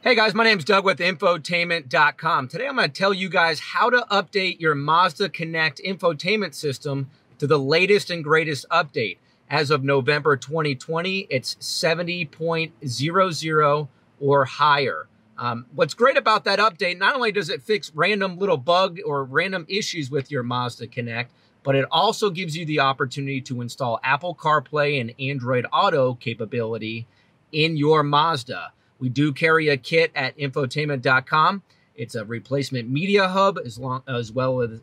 Hey guys, my name's Doug with infotainment.com. Today I'm going to tell you guys how to update your Mazda Connect infotainment system to the latest and greatest update. As of November 2020, it's 70.00 or higher. What's great about that update, not only does it fix random little bug or random issues with your Mazda Connect, but it also gives you the opportunity to install Apple CarPlay and Android Auto capability in your Mazda. We do carry a kit at infotainment.com. It's a replacement media hub as well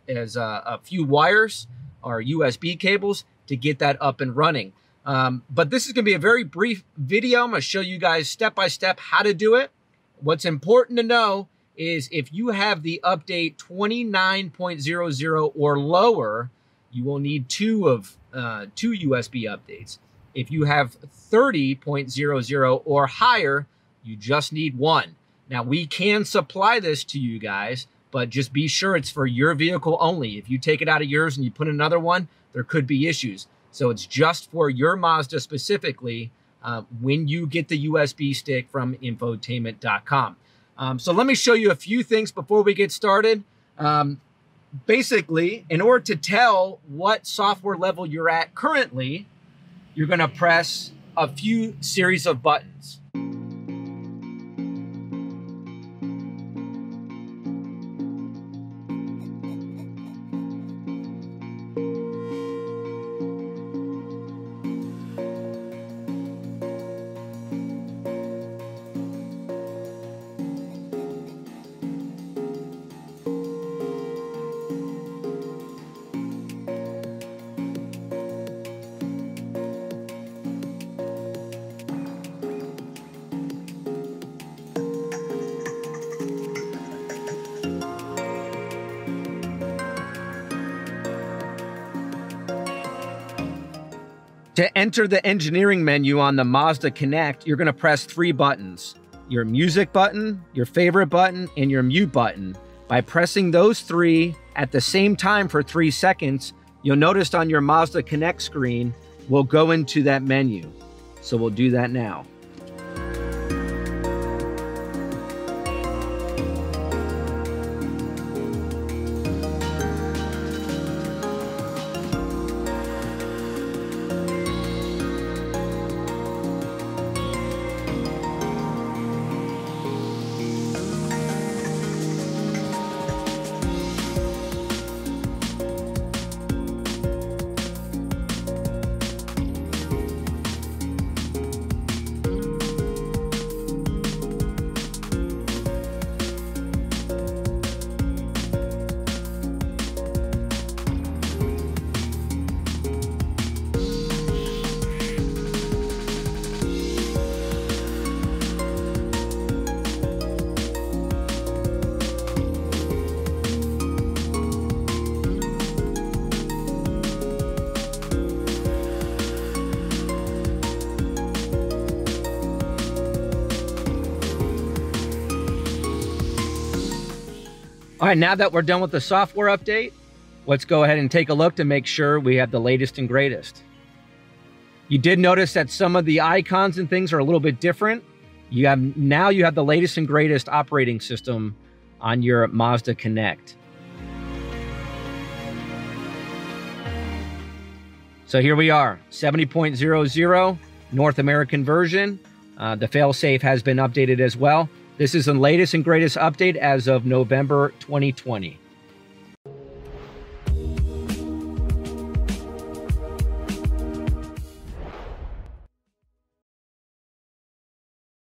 as a few wires or USB cables to get that up and running. But this is gonna be a very brief video. I'm gonna show you guys step-by-step how to do it. What's important to know is if you have the update 29.00 or lower, you will need two USB updates. If you have 30.00 or higher, you just need one. Now, we can supply this to you guys, but just be sure it's for your vehicle only. If you take it out of yours and you put another one, there could be issues. So it's just for your Mazda specifically when you get the USB stick from infotainment.com. So let me show you a few things before we get started. Basically, in order to tell what software level you're at currently, you're gonna press a few series of buttons. To enter the engineering menu on the Mazda Connect, you're gonna press three buttons: your music button, your favorite button, and your mute button. By pressing those three at the same time for 3 seconds, you'll notice on your Mazda Connect screen, we'll go into that menu. So we'll do that now. All right, now that we're done with the software update, let's go ahead and take a look to make sure we have the latest and greatest. You did notice that some of the icons and things are a little bit different. Now you have the latest and greatest operating system on your Mazda Connect. So here we are, 70.00 North American version. The failsafe has been updated as well. This is the latest and greatest update as of November 2020.